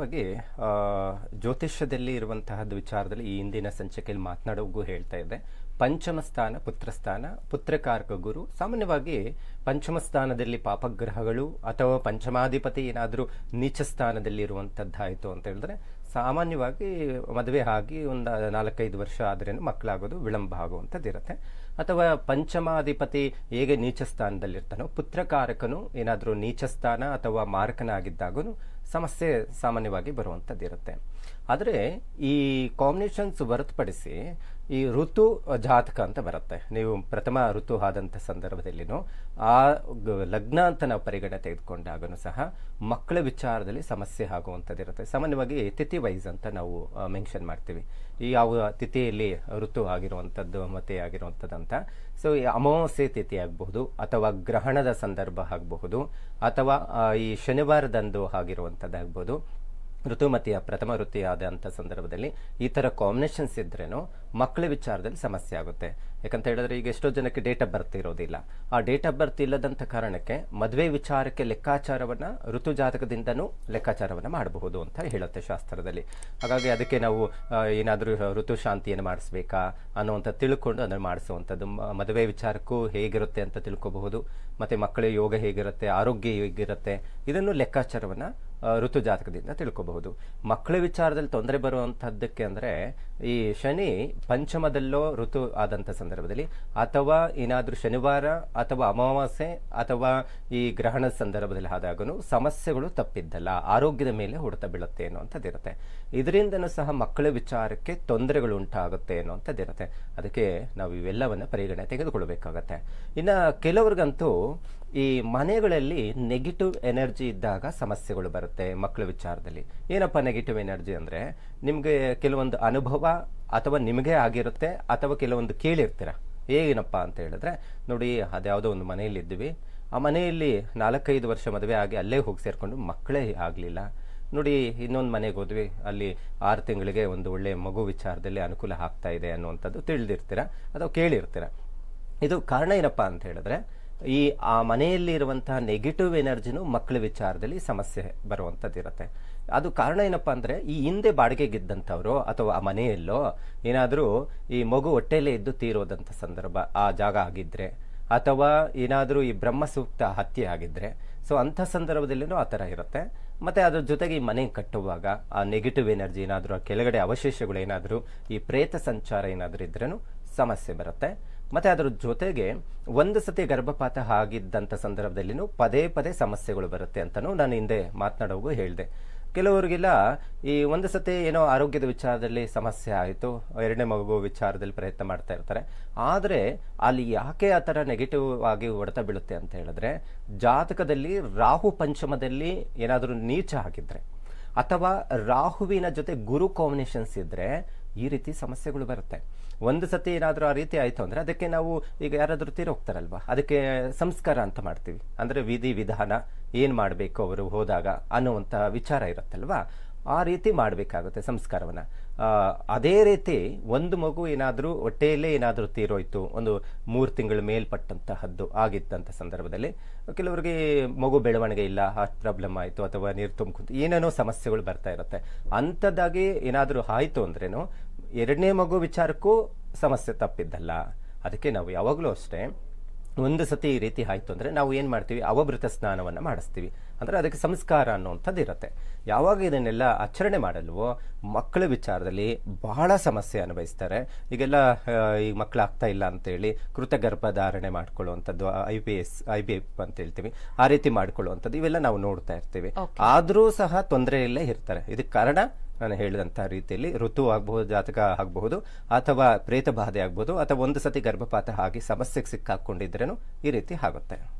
ಬಗ್ಗೆ ಜ್ಯೋತಿಷ್ಯದಲ್ಲಿ ಇರುವಂತಹದ ವಿಚಾರದಲ್ಲಿ ಈ ಇಂದಿನ ಸಂಚಿಕೆಯಲ್ಲಿ ಮಾತನಾಡುವುಗೂ ಹೇಳ್ತಾ ಇದೆ ಪಂಚಮ ಸ್ಥಾನ ಪುತ್ರಸ್ಥಾನ ಪುತ್ರಕಾರಕ ಗುರು ಸಾಮಾನ್ಯವಾಗಿ ಪಂಚಮ ಸ್ಥಾನದಲ್ಲಿ ಪಾಪಗ್ರಹಗಳು ಅಥವಾ ಪಂಚಮಾಧಿಪತಿ ಏನಾದರೂ ನೀಚ ಸ್ಥಾನದಲ್ಲಿ ಇರುವಂತದ್ದಾಯಿತು ಅಂತ ಹೇಳಿದ್ರೆ ಸಾಮಾನ್ಯವಾಗಿ ಮದುವೆ ಆಗಿ ಒಂದು 4-5 ವರ್ಷ ಆದ್ರೇನು ಮಕ್ಕಳಾಗೋದು ವಿಳಂಬ ಆಗುವಂತದಿರುತ್ತೆ ಅಥವಾ ಪಂಚಮಾಧಿಪತಿ ಹೇಗೆ ನೀಚ ಸ್ಥಾನದಲ್ಲಿ ಇರ್ತಾನೋ ಪುತ್ರಕಾರಕನು ಏನಾದರೂ ನೀಚ ಸ್ಥಾನ ಅಥವಾ ಮಾರಕನಾಗಿದ್ದಾಗನು ಸಮಸ್ಯೆ ಸಾಮಾನ್ಯವಾಗಿ ಬರುವಂತದಿರುತ್ತೆ ಆದರೆ ಈ ಕಾಂಬಿನೇಷನ್ಸ್ ಹೊರತುಪಡಿಸಿ ಈ ಋತು ಜಾತಕ ಅಂತ ಬರುತ್ತೆ ನೀವು ಪ್ರಥಮ ಋತು ಆದಂತ ಸಂದರ್ಭದಲ್ಲಿನೋ ಆ ಲಗ್ನ ಅಂತ ನಾವು ಪರಿಗಣನೆ ತೆಗೆದುಕೊಂಡಾಗನು ಸಹ ಮಕ್ಕಳ ವಿಚಾರದಲ್ಲಿ ಸಮಸ್ಯೆ ಆಗುವಂತದಿರುತ್ತೆ ಸಾಮಾನ್ಯವಾಗಿ ತಿಥಿ ವೈಸ್ ಅಂತ ನಾವು ಮೆನ್ಷನ್ ಮಾಡ್ತೀವಿ ಈ ಯಾವ ತಿಥಿಯಲ್ಲಿ ಋತು ಆಗಿರುವಂತದ್ದು ಮತ್ತೆ ಆಗಿರುವಂತದ್ದು ಅಂತ ಸೊ ಈ ಅಮಾವಾಸ್ಯೆ ತಿಥಿ ಆಗಬಹುದು ಅಥವಾ ಗ್ರಹಣದ ಸಂದರ್ಭ ಆಗಬಹುದು ಅಥವಾ ಈ ಶನಿವಾರದಂದು ಆಗಿರುವಂತದ್ದಾಗಬಹುದು ಋತುಮತಿಯ ಪ್ರಥಮ ಋತಿಯಾದಂಥ ಸಂದರ್ಭದಲ್ಲಿ ಈ ಥರ ಕಾಂಬಿನೇಷನ್ಸ್ ಇದ್ರೇನೋ ಮಕ್ಕಳ ವಿಚಾರದಲ್ಲಿ ಸಮಸ್ಯೆ ಆಗುತ್ತೆ ಯಾಕಂತ ಹೇಳಿದ್ರೆ ಈಗ ಎಷ್ಟೋ ಜನಕ್ಕೆ ಡೇಟ್ ಆಫ್ ಬರ್ತ್ ಇರೋದಿಲ್ಲ ಆ ಡೇಟ್ ಆಫ್ ಬರ್ತ್ ಇಲ್ಲದಂಥ ಕಾರಣಕ್ಕೆ ಮದುವೆ ವಿಚಾರಕ್ಕೆ ಲೆಕ್ಕಾಚಾರವನ್ನು ಋತು ಜಾತಕದಿಂದನೂ ಲೆಕ್ಕಾಚಾರವನ್ನು ಮಾಡಬಹುದು ಅಂತ ಹೇಳುತ್ತೆ ಶಾಸ್ತ್ರದಲ್ಲಿ ಹಾಗಾಗಿ ಅದಕ್ಕೆ ನಾವು ಏನಾದರೂ ಋತು ಶಾಂತಿಯನ್ನು ಮಾಡಿಸ್ಬೇಕಾ ಅನ್ನುವಂಥ ತಿಳ್ಕೊಂಡು ಅದನ್ನು ಮಾಡಿಸುವಂಥದ್ದು ಮದುವೆ ವಿಚಾರಕ್ಕೂ ಹೇಗಿರುತ್ತೆ ಅಂತ ತಿಳ್ಕೋಬಹುದು ಮತ್ತು ಮಕ್ಕಳ ಯೋಗ ಹೇಗಿರುತ್ತೆ ಆರೋಗ್ಯ ಹೇಗಿರುತ್ತೆ ಇದನ್ನು ಲೆಕ್ಕಾಚಾರವನ್ನು ಋತು ಜಾತಕದಿಂದ ತಿಳ್ಕೋಬಹುದು ಮಕ್ಕಳ ವಿಚಾರದಲ್ಲಿ ತೊಂದರೆ ಬರುವಂತಹದ್ದಕ್ಕೆ ಅಂದರೆ ಈ ಶನಿ ಪಂಚಮದಲ್ಲೋ ಋತು ಆದಂಥ ಸಂದರ್ಭದಲ್ಲಿ ಅಥವಾ ಏನಾದರೂ ಶನಿವಾರ ಅಥವಾ ಅಮಾವಾಸ್ಯೆ ಅಥವಾ ಈ ಗ್ರಹಣದ ಸಂದರ್ಭದಲ್ಲಿ ಆದಾಗೂ ಸಮಸ್ಯೆಗಳು ತಪ್ಪಿದ್ದಲ್ಲ ಆರೋಗ್ಯದ ಮೇಲೆ ಹೊಡೆತ ಬೀಳುತ್ತೆ ಅನ್ನೋಂಥದ್ದಿರುತ್ತೆ ಇದರಿಂದನೂ ಸಹ ಮಕ್ಕಳ ವಿಚಾರಕ್ಕೆ ತೊಂದರೆಗಳು ಉಂಟಾಗುತ್ತೆ ಅನ್ನೋಂಥದ್ದಿರುತ್ತೆ ಅದಕ್ಕೆ ನಾವು ಇವೆಲ್ಲವನ್ನು ಪರಿಗಣನೆ ತೆಗೆದುಕೊಳ್ಳಬೇಕಾಗತ್ತೆ ಇನ್ನು ಕೆಲವ್ರಿಗಂತೂ ಈ ಮನೆಗಳಲ್ಲಿ ನೆಗೆಟಿವ್ ಎನರ್ಜಿ ಇದ್ದಾಗ ಸಮಸ್ಯೆಗಳು ಬರುತ್ತೆ ಮಕ್ಕಳ ವಿಚಾರದಲ್ಲಿ ಏನಪ್ಪ ನೆಗೆಟಿವ್ ಎನರ್ಜಿ ಅಂದರೆ ನಿಮಗೆ ಕೆಲವೊಂದು ಅನುಭವ ಅಥವಾ ನಿಮಗೆ ಆಗಿರುತ್ತೆ ಅಥವಾ ಕೆಲವೊಂದು ಕೇಳಿರ್ತೀರ ಏನಪ್ಪ ಅಂತ ಹೇಳಿದ್ರೆ ನೋಡಿ ಅದ್ಯಾವುದೋ ಒಂದು ಮನೆಯಲ್ಲಿ ಇದ್ವಿ ಆ ಮನೆಯಲ್ಲಿ 4-5 ವರ್ಷ ಮದುವೆ ಆಗಿ ಅಲ್ಲೇ ಹೋಗಿ ಸೇರಿಕೊಂಡು ಮಕ್ಕಳೇ ಆಗಲಿಲ್ಲ ನೋಡಿ ಇನ್ನೊಂದು ಮನೆಗೆ ಹೋದ್ವಿ ಅಲ್ಲಿ 6 ತಿಂಗಳಿಗೆ ಒಂದು ಒಳ್ಳೆ ಮಗು ವಿಚಾರದಲ್ಲಿ ಅನುಕೂಲ ಆಗ್ತಾ ಇದೆ ಅನ್ನುವಂಥದ್ದು ತಿಳಿದಿರ್ತೀರ ಅಥವಾ ಕೇಳಿರ್ತೀರ ಇದು ಕಾರಣ ಏನಪ್ಪ ಅಂತ ಹೇಳಿದ್ರೆ ಈ ಆ ಮನೆಯಲ್ಲಿ ಇರುವಂತಹ ನೆಗೆಟಿವ್ ಎನರ್ಜಿನೂ ಮಕ್ಕಳ ವಿಚಾರದಲ್ಲಿ ಸಮಸ್ಯೆ ಬರುವಂಥದ್ದಿರುತ್ತೆ ಅದು ಕಾರಣ ಏನಪ್ಪ ಅಂದರೆ ಈ ಹಿಂದೆ ಬಾಡಿಗೆಗಿದ್ದಂಥವ್ರು ಅಥವಾ ಆ ಮನೆಯಲ್ಲೋ ಏನಾದರೂ ಈ ಮಗು ಹೊಟ್ಟೆಯಲ್ಲೇ ಇದ್ದು ತೀರೋದಂಥ ಸಂದರ್ಭ ಆ ಜಾಗ ಆಗಿದ್ದರೆ ಅಥವಾ ಏನಾದರೂ ಈ ಬ್ರಹ್ಮಸೂಕ್ತ ಹತ್ಯೆ ಆಗಿದ್ದರೆ ಸೊ ಅಂಥ ಸಂದರ್ಭದಲ್ಲಿನೂ ಆ ಥರ ಇರುತ್ತೆ ಮತ್ತು ಅದ್ರ ಜೊತೆಗೆ ಈ ಮನೆ ಕಟ್ಟುವಾಗ ಆ ನೆಗೆಟಿವ್ ಎನರ್ಜಿ ಏನಾದರೂ ಕೆಳಗಡೆ ಅವಶೇಷಗಳೇನಾದರೂ ಈ ಪ್ರೇತ ಸಂಚಾರ ಏನಾದರೂ ಇದ್ರೂ ಸಮಸ್ಯೆ ಬರುತ್ತೆ ಮತ್ತು ಅದರ ಜೊತೆಗೆ ಒಂದು ಸತಿ ಗರ್ಭಪಾತ ಆಗಿದ್ದಂಥ ಸಂದರ್ಭದಲ್ಲಿನೂ ಪದೇ ಪದೇ ಸಮಸ್ಯೆಗಳು ಬರುತ್ತೆ ಅಂತಲೂ ನಾನು ಹಿಂದೆ ಮಾತನಾಡುವಾಗ ಹೇಳಿದೆ ಕೆಲವರಿಗೆಲ್ಲ ಈ ಒಂದು ಸತಿ ಏನೋ ಆರೋಗ್ಯದ ವಿಚಾರದಲ್ಲಿ ಸಮಸ್ಯೆ ಆಯಿತು 2ನೇ ಮಗು ವಿಚಾರದಲ್ಲಿ ಪ್ರಯತ್ನ ಮಾಡ್ತಾ ಇರ್ತಾರೆ ಆದರೆ ಅಲ್ಲಿ ಯಾಕೆ ಆ ಥರ ನೆಗೆಟಿವ್ ಆಗಿ ಹೊಡೆತ ಬೀಳುತ್ತೆ ಅಂತ ಹೇಳಿದ್ರೆ ಜಾತಕದಲ್ಲಿ ರಾಹು ಪಂಚಮದಲ್ಲಿ ಏನಾದರೂ ನೀಚ ಹಾಕಿದ್ರೆ ಅಥವಾ ರಾಹುವಿನ ಜೊತೆ ಗುರು ಕಾಂಬಿನೇಷನ್ಸ್ ಇದ್ದರೆ ಈ ರೀತಿ ಸಮಸ್ಯೆಗಳು ಬರುತ್ತೆ ಒಂದು ಸತಿ ಏನಾದರೂ ಆ ರೀತಿ ಆಯಿತು ಅಂದರೆ ಅದಕ್ಕೆ ನಾವು ಈಗ ಯಾರಾದರೂ ತೀರೋಗ್ತಾರಲ್ವ ಅದಕ್ಕೆ ಸಂಸ್ಕಾರ ಅಂತ ಮಾಡ್ತೀವಿ ಅಂದರೆ ವಿಧಿ ವಿಧಾನ ಏನು ಮಾಡಬೇಕು ಅವರು ಹೋದಾಗ ಅನ್ನುವಂಥ ವಿಚಾರ ಇರುತ್ತಲ್ವ ಆ ರೀತಿ ಮಾಡಬೇಕಾಗುತ್ತೆ ಸಂಸ್ಕಾರವನ್ನು ಅದೇ ರೀತಿ ಒಂದು ಮಗು ಏನಾದರೂ ಹೊಟ್ಟೆಯಲ್ಲೇ ಏನಾದರೂ ತೀರೋಯ್ತು ಒಂದು 3 ತಿಂಗಳು ಮೇಲ್ಪಟ್ಟಂತಹದ್ದು ಆಗಿದ್ದಂಥ ಸಂದರ್ಭದಲ್ಲಿ ಕೆಲವರಿಗೆ ಮಗು ಬೆಳವಣಿಗೆ ಇಲ್ಲ ಹಾರ್ಟ್ ಪ್ರಾಬ್ಲಮ್ ಆಯಿತು ಅಥವಾ ನೀರು ತುಂಬಿಕೊಂಡು ಏನೇನೋ ಸಮಸ್ಯೆಗಳು ಬರ್ತಾ ಇರುತ್ತೆ ಅಂಥದ್ದಾಗಿ ಏನಾದರೂ ಆಯಿತು ಅಂದ್ರೇನು 2ನೇ ಮಗು ವಿಚಾರಕ್ಕೂ ಸಮಸ್ಯೆ ತಪ್ಪಿದ್ದಲ್ಲ ಅದಕ್ಕೆ ನಾವು ಯಾವಾಗಲೂ ಅಷ್ಟೇ ಒಂದು ಸತಿ ಈ ರೀತಿ ಆಯಿತು ಅಂದರೆ ನಾವು ಏನು ಮಾಡ್ತೀವಿ ಅವಭೃತ ಸ್ನಾನವನ್ನು ಮಾಡಿಸ್ತೀವಿ ಅಂದರೆ ಅದಕ್ಕೆ ಸಂಸ್ಕಾರ ಅನ್ನುವಂಥದ್ದು ಇರುತ್ತೆ ಯಾವಾಗ ಇದನ್ನೆಲ್ಲ ಆಚರಣೆ ಮಾಡಲ್ವೋ ಮಕ್ಕಳ ವಿಚಾರದಲ್ಲಿ ಬಹಳ ಸಮಸ್ಯೆ ಅನುಭವಿಸ್ತಾರೆ ಈಗೆಲ್ಲ ಈ ಮಕ್ಕಳಾಗ್ತಾ ಇಲ್ಲ ಅಂತೇಳಿ ಕೃತಗರ್ಭಧಾರಣೆ ಮಾಡ್ಕೊಳ್ಳುವಂಥದ್ದು IVF ಅಂತ ಹೇಳ್ತೀವಿ ಆ ರೀತಿ ಮಾಡ್ಕೊಳ್ಳುವಂಥದ್ದು ಇವೆಲ್ಲ ನಾವು ನೋಡ್ತಾ ಇರ್ತೀವಿ ಆದರೂ ಸಹ ತೊಂದರೆಯಲ್ಲೇ ಇರ್ತಾರೆ ಇದಕ್ಕೆ ಕಾರಣ ನಾನು ಹೇಳಿದಂಥ ರೀತಿಯಲ್ಲಿ ಋತು ಆಗಬಹುದು ಜಾತಕ ಆಗಬಹುದು ಅಥವಾ ಪ್ರೇತ ಬಾಧೆ ಆಗ್ಬೋದು ಅಥವಾ ಒಂದು ಸತಿ ಗರ್ಭಪಾತ ಆಗಿ ಸಮಸ್ಯೆಗೆ ಸಿಕ್ಕಾಕೊಂಡಿದ್ರೇನು ಈ ರೀತಿ ಆಗುತ್ತೆ.